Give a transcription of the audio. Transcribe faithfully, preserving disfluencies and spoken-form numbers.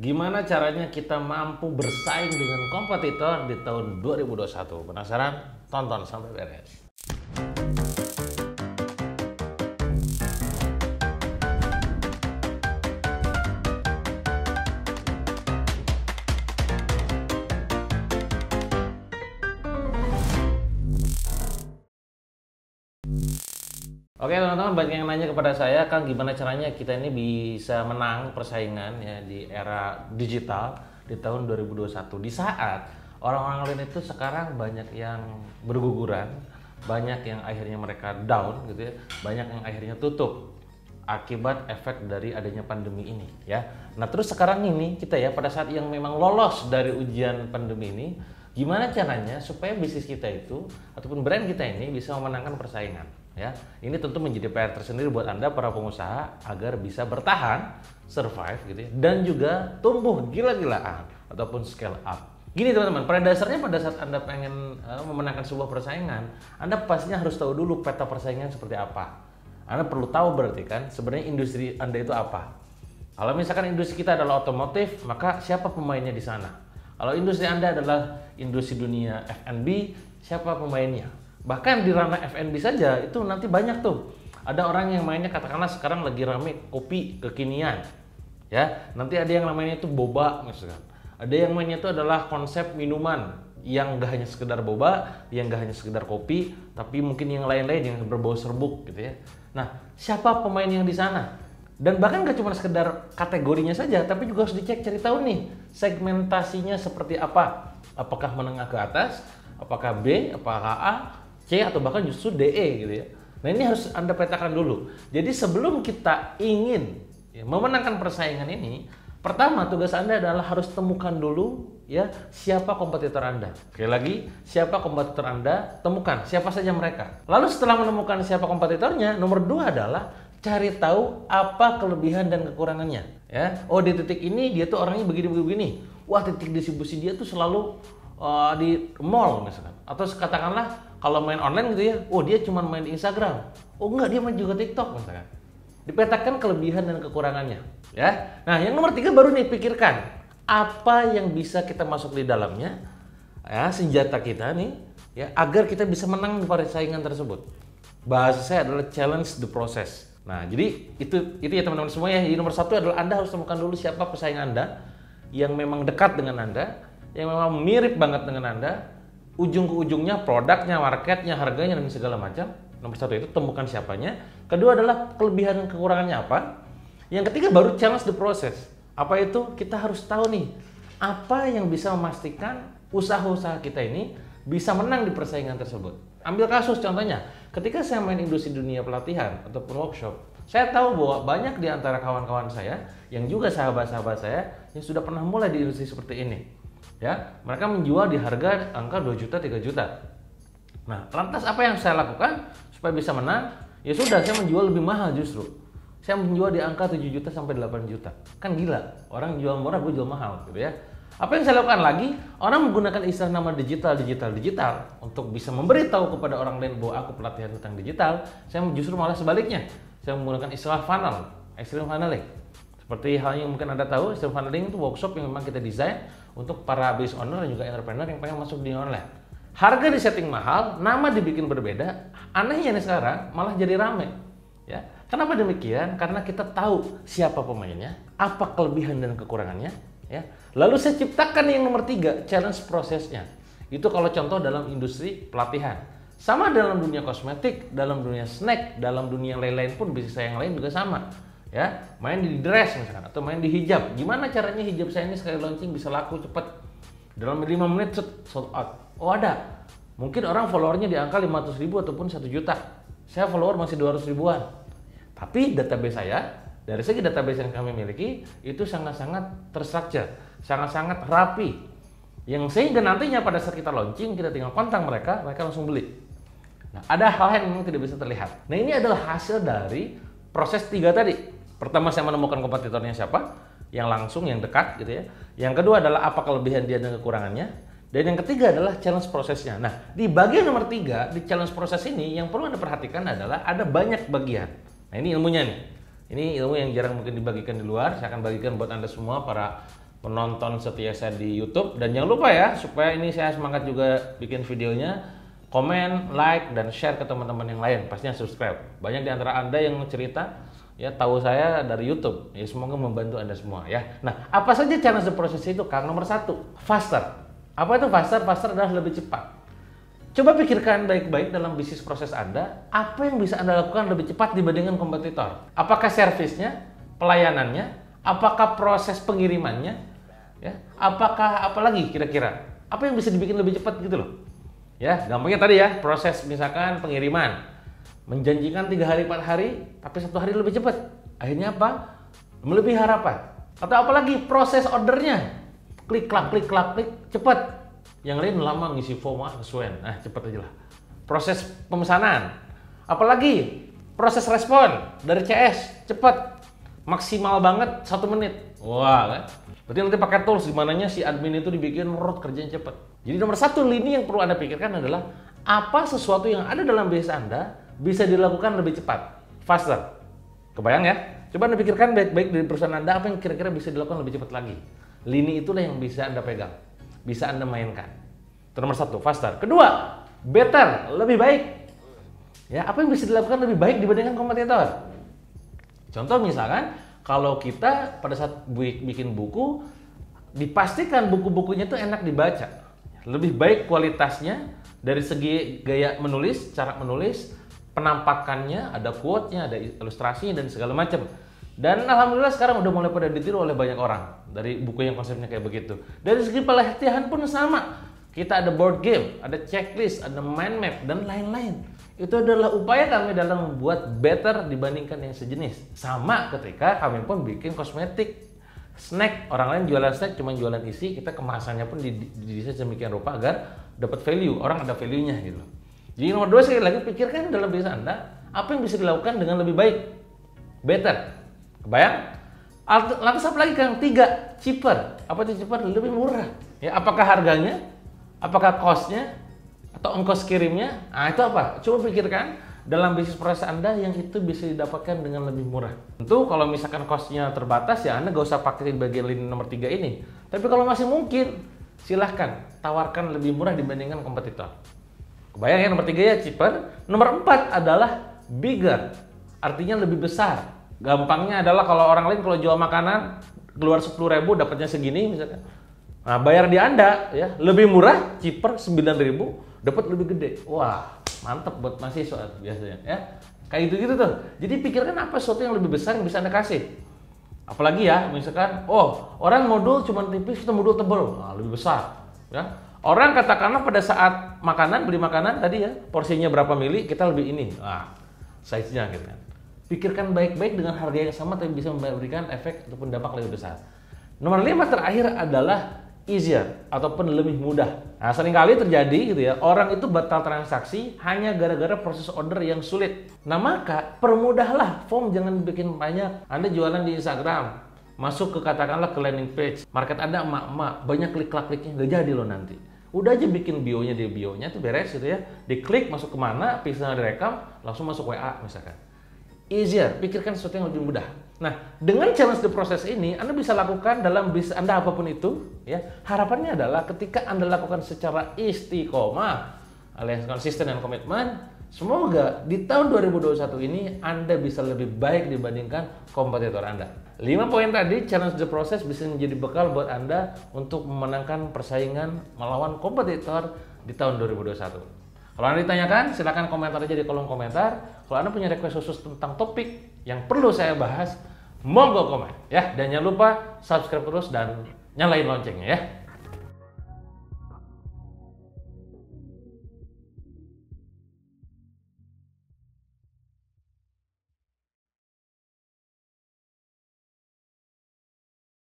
Gimana caranya kita mampu bersaing dengan kompetitor di tahun dua ribu dua puluh satu? Penasaran? Tonton sampai beres. Oke teman-teman, banyak yang nanya kepada saya, Kang, gimana caranya kita ini bisa menang persaingan ya di era digital di tahun dua ribu dua puluh satu, di saat orang-orang lain itu sekarang banyak yang berguguran, banyak yang akhirnya mereka down gitu ya, banyak yang akhirnya tutup akibat efek dari adanya pandemi ini ya. Nah terus sekarang ini kita ya pada saat yang memang lolos dari ujian pandemi ini, gimana caranya supaya bisnis kita itu ataupun brand kita ini bisa memenangkan persaingan? Ya, ini tentu menjadi P R tersendiri buat Anda para pengusaha agar bisa bertahan, survive gitu ya, dan juga tumbuh gila-gilaan ataupun scale up. Gini teman-teman, pada dasarnya pada saat Anda pengen uh, memenangkan sebuah persaingan, Anda pastinya harus tahu dulu peta persaingan seperti apa. Anda perlu tahu berarti kan sebenarnya industri Anda itu apa. Kalau misalkan industri kita adalah otomotif, maka siapa pemainnya di sana? Kalau industri Anda adalah industri dunia F and B, siapa pemainnya? Bahkan di ranah F and B saja itu nanti banyak tuh, ada orang yang mainnya katakanlah sekarang lagi rame kopi kekinian ya, nanti ada yang namanya itu boba misalkan, ada yang mainnya itu adalah konsep minuman yang gak hanya sekedar boba, yang gak hanya sekedar kopi, tapi mungkin yang lain-lain yang berbau serbuk gitu ya. Nah siapa pemain yang di sana? Dan bahkan gak cuma sekedar kategorinya saja, tapi juga harus dicek, cari tahu nih segmentasinya seperti apa, apakah menengah ke atas, apakah B, apakah A, C, atau bahkan justru D E gitu ya. Nah ini harus Anda petakan dulu. Jadi sebelum kita ingin ya, memenangkan persaingan ini, pertama tugas Anda adalah harus temukan dulu ya siapa kompetitor Anda. Sekali lagi, siapa kompetitor Anda, temukan siapa saja mereka. Lalu setelah menemukan siapa kompetitornya, nomor dua adalah cari tahu apa kelebihan dan kekurangannya. Ya, oh di titik ini dia tuh orangnya begini-begini. Wah titik distribusi dia tuh selalu uh, di mall misalkan. Atau katakanlah kalau main online gitu ya, oh dia cuma main di Instagram, oh enggak dia main juga TikTok misalkan. Dipetakan kelebihan dan kekurangannya ya. Nah yang nomor tiga baru nih, pikirkan apa yang bisa kita masuk di dalamnya ya, senjata kita nih ya, agar kita bisa menang di persaingan tersebut. Bahasa saya adalah challenge the process. Nah jadi itu itu ya teman-teman semua ya. Jadi nomor satu adalah Anda harus temukan dulu siapa pesaing Anda yang memang dekat dengan Anda, yang memang mirip banget dengan Anda, ujung ke ujungnya produknya, marketnya, harganya, dan segala macam. Nomor satu itu temukan siapanya. Kedua adalah kelebihan dan kekurangannya apa. Yang ketiga baru challenge the process. Apa itu? Kita harus tahu nih apa yang bisa memastikan usaha-usaha kita ini bisa menang di persaingan tersebut. Ambil kasus contohnya, ketika saya main industri dunia pelatihan ataupun workshop, saya tahu bahwa banyak di antara kawan-kawan saya yang juga sahabat-sahabat saya yang sudah pernah mulai di industri seperti ini. Ya, mereka menjual di harga angka dua juta, tiga juta. Nah, lantas apa yang saya lakukan supaya bisa menang? Ya sudah, saya menjual lebih mahal justru. Saya menjual di angka tujuh juta sampai delapan juta. Kan gila, orang jual murah, gue jual mahal gitu ya. Apa yang saya lakukan lagi? Orang menggunakan istilah nama digital, digital, digital untuk bisa memberitahu kepada orang lain bahwa aku pelatihan tentang digital. Saya justru malah sebaliknya. Saya menggunakan istilah funnel, extreme funneling. Seperti hal yang mungkin Anda tahu, extreme funneling itu workshop yang memang kita desain untuk para business owner dan juga entrepreneur yang pengen masuk di online. Harga disetting mahal, nama dibikin berbeda. Anehnya nih sekarang malah jadi rame. Ya, kenapa demikian? Karena kita tahu siapa pemainnya, apa kelebihan dan kekurangannya. Ya, lalu saya ciptakan yang nomor tiga, challenge prosesnya. Itu kalau contoh dalam industri pelatihan. Sama dalam dunia kosmetik, dalam dunia snack, dalam dunia lain-lain pun bisnis saya yang lain juga sama. Ya, main di dress misalkan, atau main di hijab. Gimana caranya hijab saya ini sekali launching bisa laku cepat? Dalam lima menit sold out. Oh ada, mungkin orang followernya di angka lima ratus ribu ataupun satu juta. Saya follower masih dua ratus ribuan. Tapi database saya, dari segi database yang kami miliki, itu sangat-sangat terstruktur, sangat-sangat rapi. Yang sehingga nantinya pada saat kita launching, kita tinggal kontak mereka, mereka langsung beli. Nah ada hal yang memang tidak bisa terlihat. Nah ini adalah hasil dari proses tiga tadi. Pertama saya menemukan kompetitornya siapa, yang langsung, yang dekat gitu ya. Yang kedua adalah apa kelebihan dia dan kekurangannya. Dan yang ketiga adalah challenge prosesnya. Nah di bagian nomor tiga, di challenge proses ini yang perlu Anda perhatikan adalah ada banyak bagian. Nah ini ilmunya nih. Ini ilmu yang jarang mungkin dibagikan di luar. Saya akan bagikan buat Anda semua para penonton setia saya di YouTube, dan jangan lupa ya supaya ini saya semangat juga bikin videonya, komen, like, dan share ke teman-teman yang lain, pastinya subscribe. Banyak di antara Anda yang cerita ya tahu saya dari YouTube, ya semoga membantu Anda semua ya. Nah, apa saja challenge the process itu, Kang? Nomor satu, faster. Apa itu faster? Faster adalah lebih cepat. Coba pikirkan baik-baik dalam bisnis proses Anda, apa yang bisa Anda lakukan lebih cepat dibandingkan kompetitor? Apakah servisnya, pelayanannya, apakah proses pengirimannya, ya? Apakah apalagi kira-kira? Apa yang bisa dibikin lebih cepat gitu loh? Ya, gampangnya tadi ya, proses misalkan pengiriman menjanjikan tiga hari empat hari, tapi satu hari lebih cepat. Akhirnya apa? Melebihi harapan. Atau apalagi proses ordernya, klik klak klik klak klik cepat. Yang lain lama ngisi form kesuwen, nah cepet aja lah. Proses pemesanan, apalagi proses respon dari C S cepet, maksimal banget satu menit. Wah kan? Berarti nanti pakai tools dimananya si admin itu dibikin root kerjaan cepet. Jadi nomor satu lini yang perlu Anda pikirkan adalah apa sesuatu yang ada dalam bisnis Anda bisa dilakukan lebih cepat, faster. Kebayang ya? Coba Anda pikirkan baik-baik dari perusahaan Anda apa yang kira-kira bisa dilakukan lebih cepat lagi. Lini itulah yang bisa Anda pegang. Bisa Anda mainkan. Itu nomor satu, faster. Kedua, better, lebih baik. Ya, apa yang bisa dilakukan lebih baik dibandingkan kompetitor? Contoh misalkan, kalau kita pada saat bikin buku, dipastikan buku-bukunya itu enak dibaca. Lebih baik kualitasnya dari segi gaya menulis, cara menulis, penampakannya, ada quote-nya, ada ilustrasinya, dan segala macam. Dan alhamdulillah sekarang udah mulai pada ditiru oleh banyak orang dari buku yang konsepnya kayak begitu. Dari segi pelatihan pun sama. Kita ada board game, ada checklist, ada mind map, dan lain-lain. Itu adalah upaya kami dalam membuat better dibandingkan yang sejenis. Sama ketika kami pun bikin kosmetik, snack. Orang lain jualan snack cuma jualan isi, kita kemasannya pun didesain sedemikian rupa agar dapat value. Orang ada value-nya gitu. Jadi nomor dua, sekali lagi pikirkan dalam bisnis Anda apa yang bisa dilakukan dengan lebih baik, better. Kebayang? Lantas apa lagi Kang? Tiga, cheaper. Apa itu cheaper? Lebih murah. Ya, apakah harganya? Apakah cost-nya? Atau ongkos kirimnya? Nah, itu apa? Coba pikirkan dalam bisnis proses Anda yang itu bisa didapatkan dengan lebih murah. Tentu kalau misalkan cost-nya terbatas ya Anda gak usah pakai bagian lini nomor tiga ini. Tapi kalau masih mungkin, silahkan tawarkan lebih murah dibandingkan kompetitor. Kebayang ya, nomor tiga ya cheaper. Nomor empat adalah bigger. Artinya lebih besar. Gampangnya adalah kalau orang lain kalau jual makanan keluar sepuluh ribu dapatnya segini misalkan. Nah, bayar di Anda ya, lebih murah, cheaper sembilan ribu dapat lebih gede. Wah, mantep buat mahasiswa biasanya ya. Kayak gitu-gitu tuh. Jadi pikirkan apa sesuatu yang lebih besar yang bisa Anda kasih. Apalagi ya, misalkan oh, orang modul cuma tipis, kita modul tebal. Nah, lebih besar ya. Orang katakanlah pada saat makanan beli makanan tadi ya, porsinya berapa mili, kita lebih ini. Nah, size-nya gitu kan. Pikirkan baik-baik dengan harga yang sama tapi bisa memberikan efek ataupun dampak lebih besar. Nomor lima terakhir adalah easier ataupun lebih mudah. Nah, seringkali terjadi gitu ya, orang itu batal transaksi hanya gara-gara proses order yang sulit. Nah, maka permudahlah form, jangan bikin banyak. Anda jualan di Instagram, masuk ke katakanlah ke landing page, market Anda emak-emak, banyak klik-klik-kliknya, nggak jadi loh nanti. Udah aja bikin bio-nya di bio-nya tuh beres gitu ya. Diklik masuk kemana, pisahnya direkam, langsung masuk W A misalkan. Easier, pikirkan sesuatu yang lebih mudah. Nah, dengan challenge the process ini, Anda bisa lakukan dalam bisnis Anda apapun itu. Ya, harapannya adalah ketika Anda lakukan secara istiqomah, alias konsisten dan komitmen, semoga di tahun dua ribu dua puluh satu ini Anda bisa lebih baik dibandingkan kompetitor Anda. lima poin tadi, challenge the process bisa menjadi bekal buat Anda untuk memenangkan persaingan melawan kompetitor di tahun dua ribu dua puluh satu. Kalau Anda ditanyakan, silahkan komentar aja di kolom komentar. Kalau Anda punya request khusus tentang topik yang perlu saya bahas, monggo komen ya. Dan jangan lupa subscribe terus dan nyalain loncengnya ya.